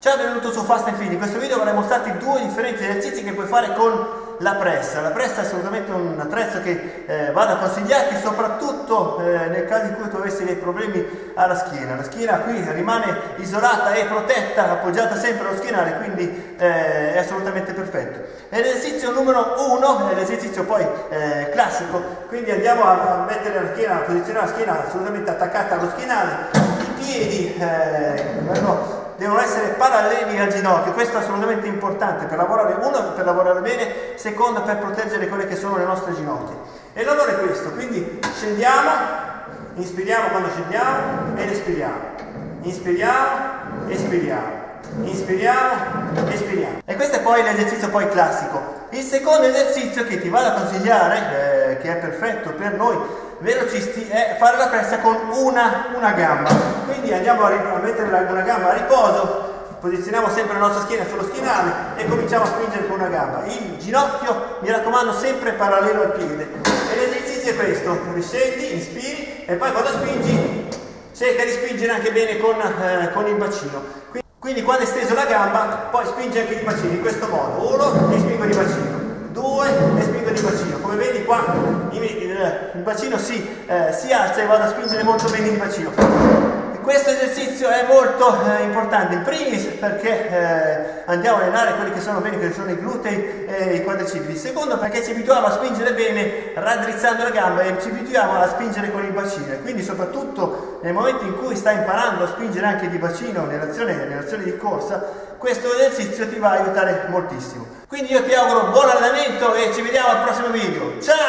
Ciao, benvenuto su Fast & Fit. In questo video vorrei mostrarti due differenti esercizi che puoi fare con la pressa. La pressa è assolutamente un attrezzo che vado a consigliarti, soprattutto nel caso in cui tu avessi dei problemi alla schiena. La schiena qui rimane isolata e protetta, appoggiata sempre allo schienale, quindi è assolutamente perfetto. L'esercizio numero 1 è l'esercizio poi classico, quindi andiamo a mettere la schiena, a posizionare la schiena assolutamente attaccata allo schienale. I piedi devono essere paralleli al ginocchio, questo è assolutamente importante per lavorare, uno, per lavorare bene, secondo, per proteggere quelle che sono le nostre ginocchia. E l'onore è questo, quindi scendiamo, inspiriamo quando scendiamo ed espiriamo, inspiriamo, espiriamo, inspiriamo, espiriamo. E questo è poi l'esercizio poi classico. Il secondo esercizio che ti vado a consigliare, che è perfetto per noi velocisti, è fare la pressa con una gamba. Quindi andiamo a mettere una gamba a riposo, posizioniamo sempre la nostra schiena sullo schienale e cominciamo a spingere con una gamba, il ginocchio, mi raccomando, sempre parallelo al piede. E l'esercizio è questo: riscendi, inspiri e poi quando spingi cerca di spingere anche bene con il bacino. Quindi quando è steso la gamba poi spingi anche il bacino in questo modo: uno e spingo di bacino, due e spingo di bacino. Come vedi qua il bacino si alza e vado a spingere molto bene il bacino. Questo esercizio è molto importante, in primis perché andiamo a allenare quelli che sono bene, che sono i glutei e i quadricipiti, secondo perché ci abituiamo a spingere bene raddrizzando la gamba e ci abituiamo a spingere con il bacino, e quindi soprattutto nel momento in cui stai imparando a spingere anche di bacino nell'azione di corsa, questo esercizio ti va a aiutare moltissimo. Quindi io ti auguro buon allenamento e ci vediamo al prossimo video. Ciao!